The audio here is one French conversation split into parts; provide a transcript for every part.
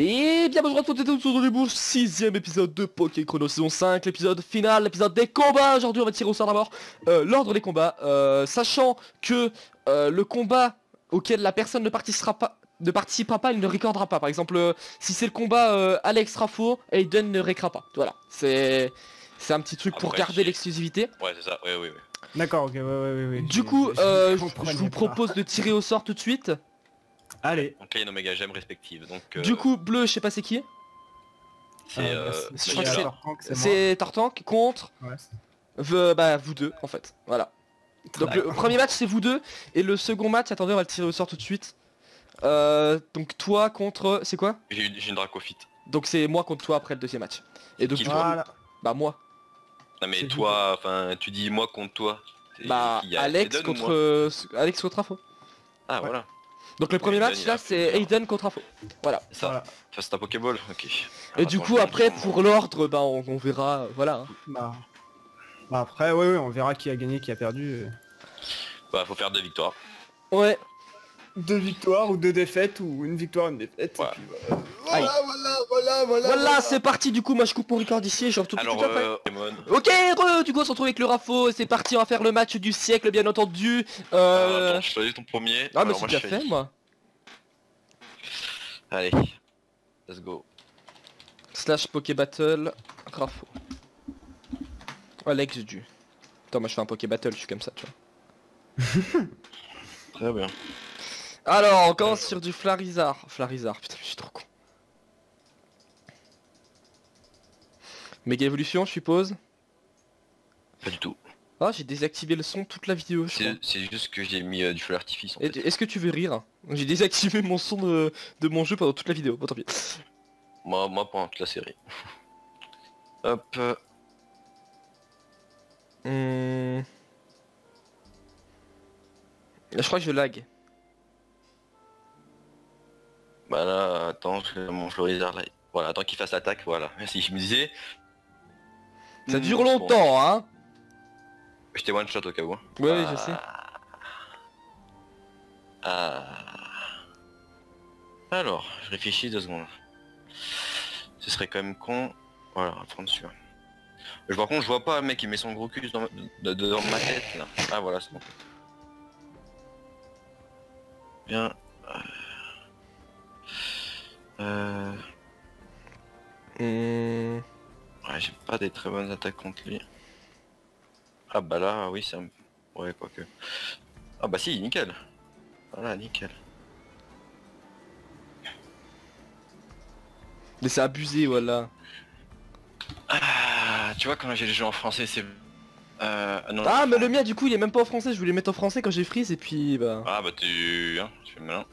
Et bien bonjour à toutes et tous, on est pour le 6ème épisode de Poké Chrono saison 5, l'épisode final, l'épisode des combats. Aujourd'hui on va tirer au sort d'abord l'ordre des combats, sachant que le combat auquel la personne ne participera pas, il ne recordera pas. Par exemple, si c'est le combat Alex Rapho, Aiden ne récra pas. Voilà, c'est un petit truc pour garder l'exclusivité. Ouais c'est ça, oui. D'accord, ok, ouais. Du coup, je vous propose de tirer au sort tout de suite. Allez. Donc là il y a nos méga gemmes respectives. Donc, du coup bleu, je sais pas c'est qui. C'est c'est Tartank contre vous deux en fait. Voilà. Donc le premier match c'est vous deux. Et le second match, attendez on va le tirer au sort tout de suite. Donc toi contre... c'est quoi? J'ai une Dracofit. Donc c'est moi contre toi après le deuxième match. Et donc voilà. Bah moi. Non mais toi, enfin tu dis moi contre toi. Bah Alex contre... Alex contre Rapho. Ah ouais. Voilà. Donc le premier match là c'est Aiden contre Rapho. Voilà. Ça c'est un Pokéball, ok. Et du coup après pour l'ordre bah on verra, voilà. Bah après ouais on verra qui a gagné, qui a perdu. Bah faut faire 2 victoires. Ouais. 2 victoires ou 2 défaites ou 1 victoire, 1 défaite. Ouais. Et puis, voilà, c'est parti. Du coup moi je coupe mon record ici et je retourne tout à fait. Ok heureux, du coup on se retrouve avec le Rapho et c'est parti, on va faire le match du siècle bien entendu. Attends, je choisis ton premier. Ah mais c'est déjà fait moi. Allez, let's go. Slash Poké Battle Rapho. Alex du. Attends moi je fais un Poké Battle, je suis comme ça tu vois. Très bien. Alors, on commence sur du Flarizard. Flarizard, putain, mais je suis trop con. Méga évolution, je suppose. Pas du tout. Ah, j'ai désactivé le son toute la vidéo. C'est juste que j'ai mis du feu d'artifice. Est-ce que tu veux rire? J'ai désactivé mon son de mon jeu pendant toute la vidéo. Bon, tant pis. Moi, pendant toute la série. Hop. Je crois que je lag. Bah là, attends, mon Flarizard là. Voilà, attends qu'il fasse l'attaque, voilà. Si je me disais... Ça dure longtemps, bon. Hein. Je t'ai one shot au cas où. Ouais, oui, je sais. Alors, je réfléchis 2 secondes. Ce serait quand même con... Voilà, on va prendre celui-là. Par contre, je vois pas un mec qui met son gros cul dans ma tête, là. Ah, voilà, c'est bon. Bien... Ouais, j'ai pas des très bonnes attaques contre lui. Ah bah là, oui, ça me... Ouais, quoi que... Ah bah si, nickel. Voilà, nickel. Mais c'est abusé, voilà. Ah, tu vois, quand j'ai le jeu en français, c'est... non, ah, mais le mien, du coup, il est même pas en français. Je voulais mettre en français quand j'ai freeze, et puis... bah. Ah bah tu... Hein, tu fais malin.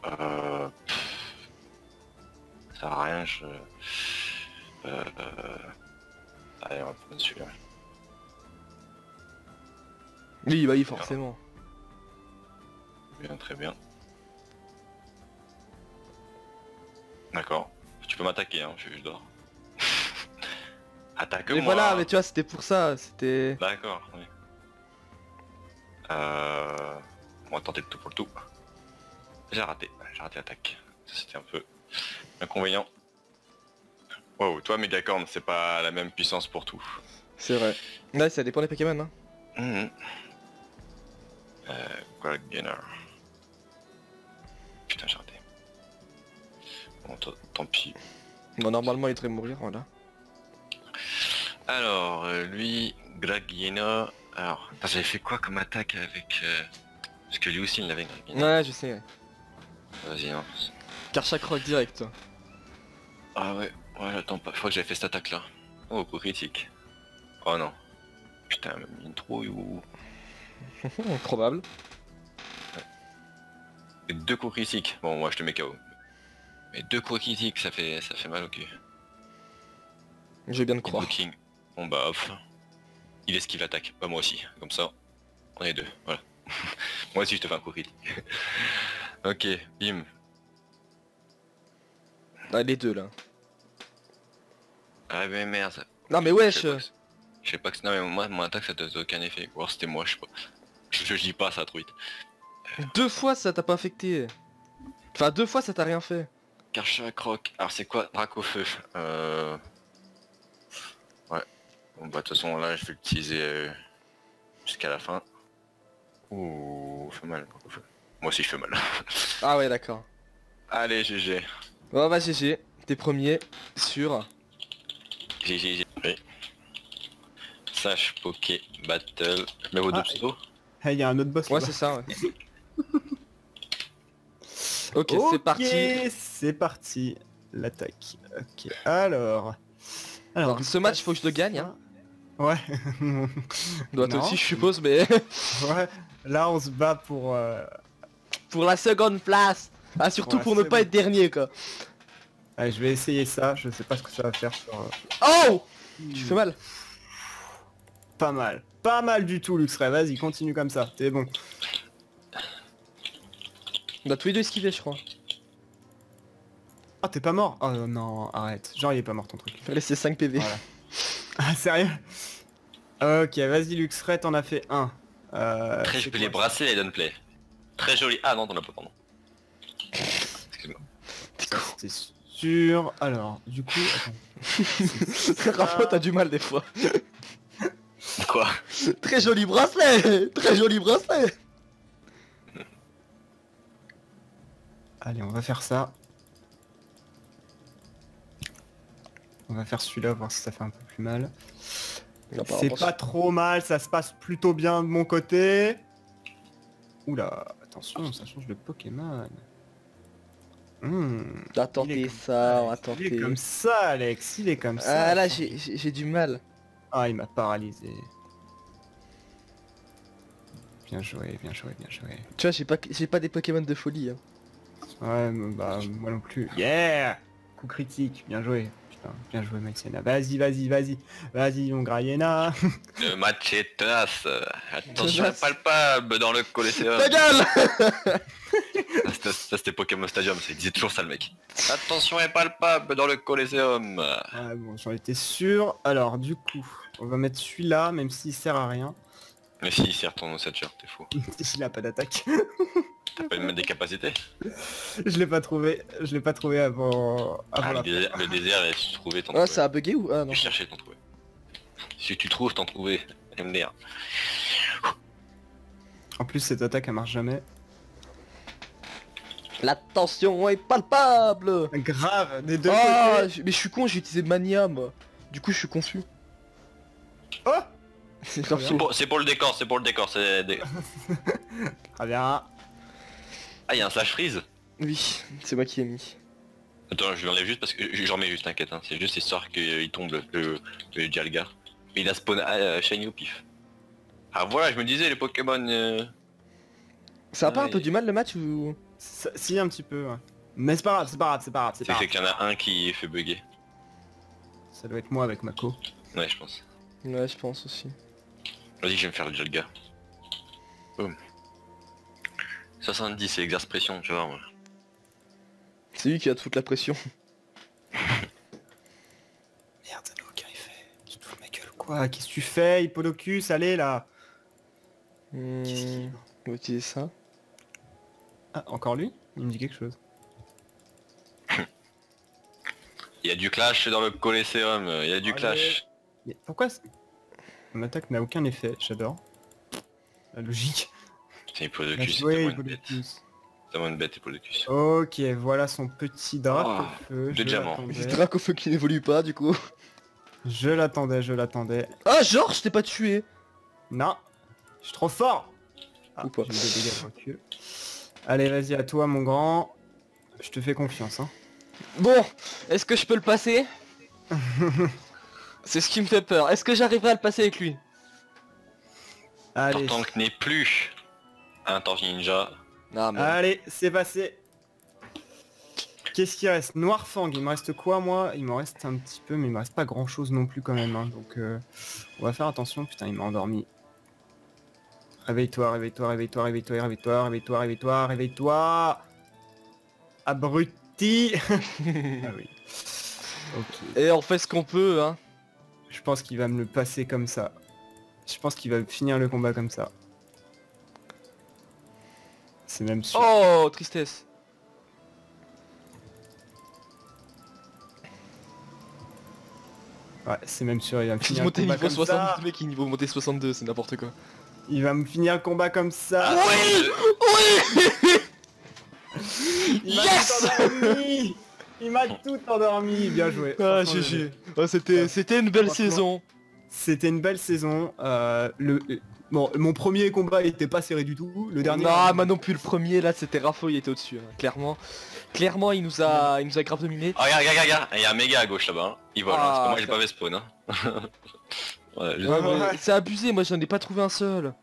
Ça sert à rien, je... Allez, on va prendre celui-là. Oui, bah oui, forcément. Bien, très bien. D'accord. Tu peux m'attaquer, hein, je dors. Attaque-moi. Mais voilà, mais tu vois, c'était pour ça, c'était... D'accord, oui. On va tenter le tout pour le tout. J'ai raté l'attaque. C'était un peu inconvénient. Wow, toi Megacorn, c'est pas la même puissance pour tout. C'est vrai. Ouais, ça dépend des Pokémon, hein. Grahyena. Putain, j'ai raté. Bon, tant pis. Bon, normalement, il devrait mourir, voilà. Alors, lui, Grahyena... Alors, j'avais fait quoi comme attaque avec... Parce que lui aussi, il l'avait Grahyena. Ouais, je sais. Vas-y, hein. Karchakroc direct. Ah ouais, j'attends pas. Je crois que j'avais fait cette attaque là. Oh, coup critique. Oh non. Putain, il m'a mis une trouille ou... Probable. Ouais. Et 2 coups critiques. Bon, moi je te mets KO. Mais 2 coups critiques, ça fait mal au cul. Je vais bien te croire. Booking. Bon bah off. Il esquive l'attaque. Bah moi aussi. Comme ça, on est 2. Voilà. Moi aussi je te fais un coup critique. Ok, bim. Ah les 2 là. Ah mais merde. Non mais wesh. Je sais pas que... Non mais moi mon attaque ça te faisait aucun effet. Ou alors c'était moi je sais pas. Je lis pas ça truite. 2 fois ça t'a pas affecté. Enfin, deux fois ça t'a rien fait. Karchakroc. Alors c'est quoi Dracaufeu? Ouais. Bon bah de toute façon là je vais l'utiliser jusqu'à la fin. Ouh, fait mal. Moi aussi je fais mal. Ah ouais d'accord. Allez GG. Bon bah GG, t'es premier sur... GG. Oui. Sache Poké Battle. Je mets vos deux pseudos. Hey, y'a un autre boss. Ouais c'est ça ouais. Ok, c'est parti. C'est parti, l'attaque. Ok, alors ce match, faut que je te gagne. Hein. Ouais. Doit toi aussi, je suppose, mais... ouais, là, on se bat pour la seconde place. Ah, surtout pour ne pas être dernier, quoi. Allez, je vais essayer ça. Je sais pas ce que ça va faire sur... Oh, tu fais mal. Pas mal. Pas mal du tout, Luxray. Vas-y, continue comme ça. T'es bon. On a tous les deux esquivé je crois. Ah t'es pas mort? Oh non arrête, genre il est pas mort ton truc. Fallait c'est 5 PV. Voilà. Ah sérieux? Ok vas-y Luxray t'en as fait un. Très joli les bracelets AydenPlay. Très joli. Ah non t'en as pas pardon. Excuse-moi. T'es sûr. Alors du coup... Rapho t'as du mal des fois. Quoi? Très joli bracelet. Très joli bracelet. Allez, on va faire ça. On va faire celui-là, voir si ça fait un peu plus mal. C'est pas trop mal, ça se passe plutôt bien de mon côté. Oula, attention, ça change de Pokémon. On va tenter ça, on va tenter. Il est comme ça, Alex, il est comme ça. Ah là, j'ai du mal. Ah, il m'a paralysé. Bien joué, bien joué, bien joué. Tu vois, j'ai pas des Pokémon de folie. Hein. Ouais, bah moi non plus. Yeah. Coup critique, bien joué. Putain, bien joué Maxiana. Vas-y, vas-y, vas-y. Vas-y, on Grahyena. Le match est tenace. Attention à palpable dans le Coliseum. Ta gueule. Ça c'était Pokémon Stadium, il disait toujours ça le mec. Attention est palpable dans le Coliseum. Ah bon, j'en étais sûr. Alors du coup, on va mettre celui-là, même s'il sert à rien. Mais si, il sert ton Ossature, t'es fou. Il a pas d'attaque. T'as pas une des capacités. Je l'ai pas trouvé, avant la le désert est trouvé t'en trouver. Ah ça a bugué ou ah non. Je cherchais t'en trouver. Si tu trouves t'en trouver, MDR. En plus cette attaque elle marche jamais. La tension est palpable. Grave, des deux côtés. Mais je suis con, j'ai utilisé Mania moi. Du coup je suis confus. Oh. C'est pour le décor, c'est pour le décor, c'est... Ah bien. Ah y'a un slash freeze. Oui, c'est moi qui l'ai mis. Attends, je l'enlève juste parce que... J'en mets juste, t'inquiète, hein. C'est juste histoire qu'il tombe le Jalga. Mais il a spawn shiny au pif. Ah voilà, je me disais, les Pokémon... Ça a pas un peu du mal le match ou... Si, un petit peu, ouais. Mais c'est pas grave, c'est pas grave, c'est pas grave. C'est fait qu'il y en a un qui fait bugger. Ça doit être moi avec Mako. Ouais, je pense. Ouais, je pense aussi. Vas-y, je vais me faire le Jalga. Boum. 70, c'est exerce pression, tu vois. Ouais. C'est lui qui a toute la pression. Merde, ça n'a aucun effet. Tu te fous de ma gueule, quoi. Qu'est-ce que tu fais, Hippodocus? Allez, là. Qu'est-ce qu'il... On va utiliser ça. Ah, encore lui? Il me dit quelque chose. Il y a du clash dans le Coliseum, il y a du clash. Mais pourquoi mon attaque n'a aucun effet? J'adore. La logique. C'est Hippodocus, c'est moins une bête Hippodocus. Ok, voilà son petit Dracofeu. Deux diamants. Dracofeu qui n'évolue pas du coup. Je l'attendais, je l'attendais. Ah genre je t'ai pas tué. Non. Je suis trop fort. Ah, ou pas. Allez vas-y à toi mon grand. Je te fais confiance hein. Bon, est-ce que je peux le passer? C'est ce qui me fait peur. Est-ce que j'arriverai à le passer avec lui? Allez. Tartank n'est plus un Torch Ninja. Non, mais... Allez, c'est passé. Qu'est-ce qu'il reste? Noirfang, il me reste quoi moi? Il m'en reste un petit peu, mais il me reste pas grand chose non plus quand même. Hein. Donc on va faire attention. Putain, il m'a endormi. Réveille-toi, réveille-toi, réveille-toi, réveille-toi, réveille-toi, réveille-toi, réveille-toi, réveille-toi. Abruti. Ah oui. Okay. Et on fait ce qu'on peut hein. Je pense qu'il va me le passer comme ça. Je pense qu'il va finir le combat comme ça. C'est même sûr. Oh, tristesse. Ouais, c'est même sûr, il va me finir un combat niveau 60, ça. Mec, il niveau monter 62, c'est n'importe quoi. Il va me finir un combat comme ça. Oui. Il m'a tout endormi. Il m'a tout endormi, bien joué. Ah, GG. Oh, c'était une belle saison. C'était une belle saison. Bon, mon premier combat était pas serré du tout, le dernier... Ah, moi non plus, le premier, là, c'était Rapho, il était au-dessus, hein. Clairement. Clairement, il nous a grave dominé. Oh, regarde, il y a un méga à gauche là-bas, hein. Il vole, ah, hein. Parce que moi, j'ai pas V-spawn, hein. Ouais, c'est abusé, moi, j'en ai pas trouvé un seul.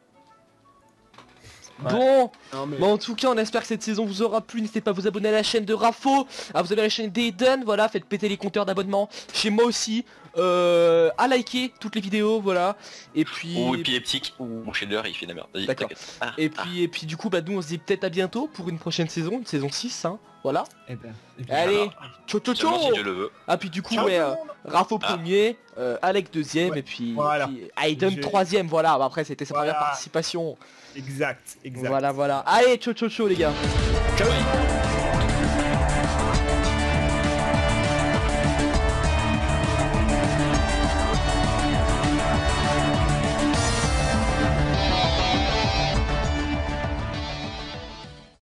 Ouais. Bon, non, mais... en tout cas, on espère que cette saison vous aura plu. N'hésitez pas à vous abonner à la chaîne de Rapho, à vous abonner à la chaîne d'Aiden. Voilà, faites péter les compteurs d'abonnement chez moi aussi. À liker toutes les vidéos, voilà. Et puis. Ou épileptique, ou mon shader, il fait de la merde. Vas-y, d'accord. Et puis du coup, bah nous on se dit peut-être à bientôt pour une prochaine saison, une saison 6, hein. Voilà. Et ben, allez, ciao ciao ciao. Si Dieu le veut. Ah puis du coup, ciao, ouais, Rapho premier, Alec deuxième, ouais. Et puis voilà. Aiden troisième, voilà. Bah, après, c'était sa première participation. Exact, exact. Voilà, voilà. Allez, ciao ciao ciao les gars. Ciao.